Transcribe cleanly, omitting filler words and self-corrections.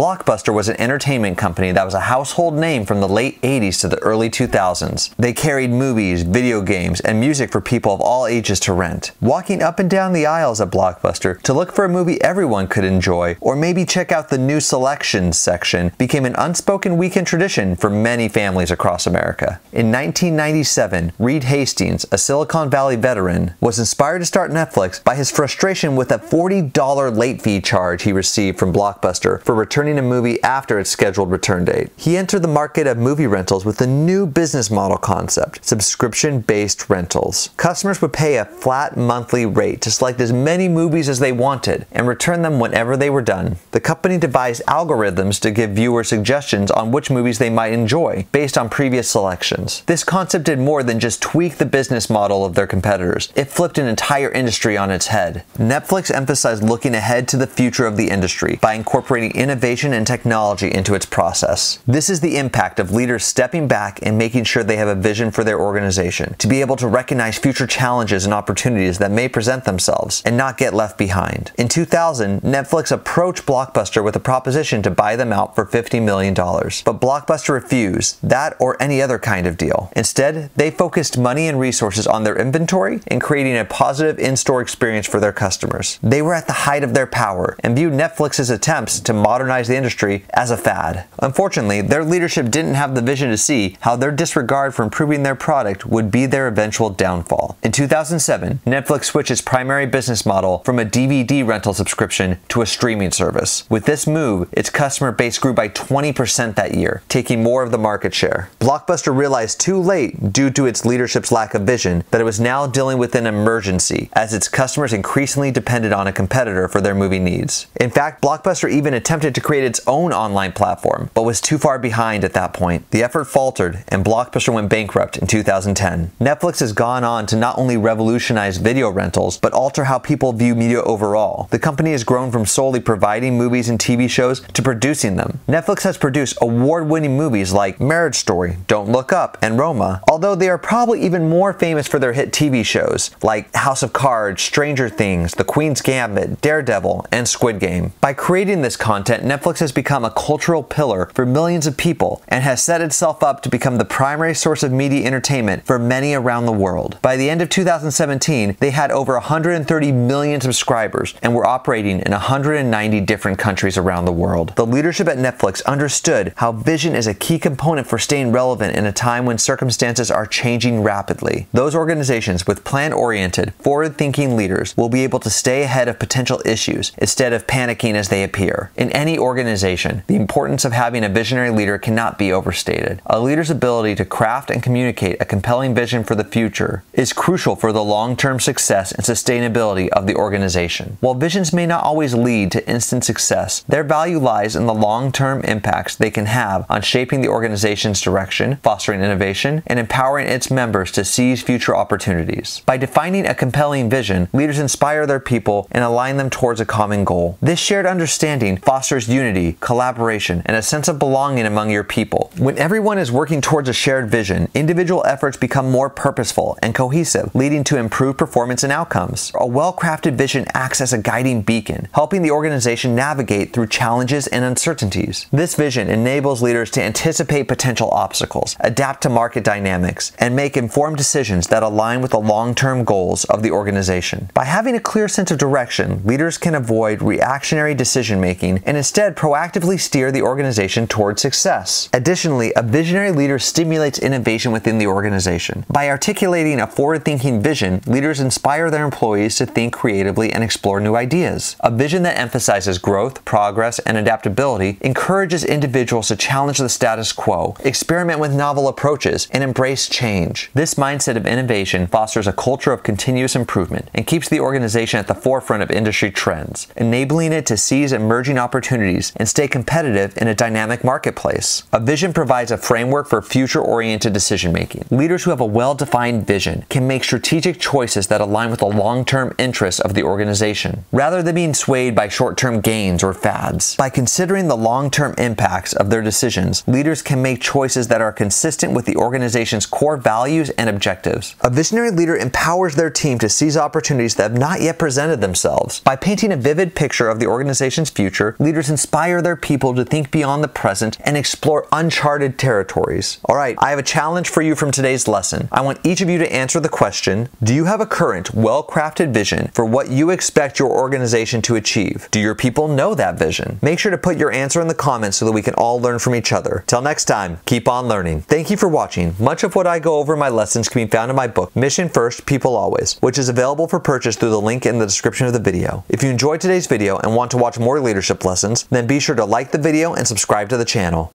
Blockbuster was an entertainment company that was a household name from the late 80s to the early 2000s. They carried movies, video games, and music for people of all ages to rent. Walking up and down the aisles at Blockbuster to look for a movie everyone could enjoy, or maybe check out the new selections section, became an unspoken weekend tradition for many families across America. In 1997, Reed Hastings, a Silicon Valley veteran, was inspired to start Netflix by his frustration with a $40 late fee charge he received from Blockbuster for returning a movie after its scheduled return date. He entered the market of movie rentals with a new business model concept, subscription-based rentals. Customers would pay a flat monthly rate to select as many movies as they wanted and return them whenever they were done. The company devised algorithms to give viewers suggestions on which movies they might enjoy based on previous selections. This concept did more than just tweak the business model of their competitors. It flipped an entire industry on its head. Netflix emphasized looking ahead to the future of the industry by incorporating innovation and technology into its process. This is the impact of leaders stepping back and making sure they have a vision for their organization, to be able to recognize future challenges and opportunities that may present themselves and not get left behind. In 2000, Netflix approached Blockbuster with a proposition to buy them out for $50 million, but Blockbuster refused that or any other kind of deal. Instead, they focused money and resources on their inventory and creating a positive in-store experience for their customers. They were at the height of their power and viewed Netflix's attempts to modernize the industry as a fad. Unfortunately, their leadership didn't have the vision to see how their disregard for improving their product would be their eventual downfall. In 2007, Netflix switched its primary business model from a DVD rental subscription to a streaming service. With this move, its customer base grew by 20% that year, taking more of the market share. Blockbuster realized too late, due to its leadership's lack of vision, that it was now dealing with an emergency, as its customers increasingly depended on a competitor for their movie needs. In fact, Blockbuster even attempted to create its own online platform, but was too far behind at that point. The effort faltered, and Blockbuster went bankrupt in 2010. Netflix has gone on to not only revolutionize video rentals, but alter how people view media overall. The company has grown from solely providing movies and TV shows to producing them. Netflix has produced award-winning movies like Marriage Story, Don't Look Up, and Roma, although they are probably even more famous for their hit TV shows like House of Cards, Stranger Things, The Queen's Gambit, Daredevil, and Squid Game. By creating this content, Netflix has become a cultural pillar for millions of people and has set itself up to become the primary source of media entertainment for many around the world. By the end of 2017, they had over 130 million subscribers and were operating in 190 different countries around the world. The leadership at Netflix understood how vision is a key component for staying relevant in a time when circumstances are changing rapidly. Those organizations with plan-oriented, forward-thinking leaders will be able to stay ahead of potential issues instead of panicking as they appear. In any organization, the importance of having a visionary leader cannot be overstated. A leader's ability to craft and communicate a compelling vision for the future is crucial for the long-term success and sustainability of the organization. While visions may not always lead to instant success, their value lies in the long-term impacts they can have on shaping the organization's direction, fostering innovation, and empowering its members to seize future opportunities. By defining a compelling vision, leaders inspire their people and align them towards a common goal. This shared understanding fosters unity, collaboration, and a sense of belonging among your people. When everyone is working towards a shared vision, individual efforts become more purposeful and cohesive, leading to improved performance and outcomes. A well-crafted vision acts as a guiding beacon, helping the organization navigate through challenges and uncertainties. This vision enables leaders to anticipate potential obstacles, adapt to market dynamics, and make informed decisions that align with the long-term goals of the organization. By having a clear sense of direction, leaders can avoid reactionary decision-making and instead proactively steer the organization towards success. Additionally, a visionary leader stimulates innovation within the organization. By articulating a forward-thinking vision, leaders inspire their employees to think creatively and explore new ideas. A vision that emphasizes growth, progress, and adaptability encourages individuals to challenge the status quo, experiment with novel approaches, and embrace change. This mindset of innovation fosters a culture of continuous improvement and keeps the organization at the forefront of industry trends, enabling it to seize emerging opportunities and stay competitive in a dynamic marketplace. A vision provides a framework for future-oriented decision-making. Leaders who have a well-defined vision can make strategic choices that align with the long-term interests of the organization, rather than being swayed by short-term gains or fads. By considering the long-term impacts of their decisions, leaders can make choices that are consistent with the organization's core values and objectives. A visionary leader empowers their team to seize opportunities that have not yet presented themselves. By painting a vivid picture of the organization's future, leaders inspire inspire their people to think beyond the present and explore uncharted territories. All right, I have a challenge for you from today's lesson. I want each of you to answer the question, do you have a current, well-crafted vision for what you expect your organization to achieve? Do your people know that vision? Make sure to put your answer in the comments so that we can all learn from each other. Till next time, keep on learning. Thank you for watching. Much of what I go over in my lessons can be found in my book, Mission First, People Always, which is available for purchase through the link in the description of the video. If you enjoyed today's video and want to watch more leadership lessons, then be sure to like the video and subscribe to the channel.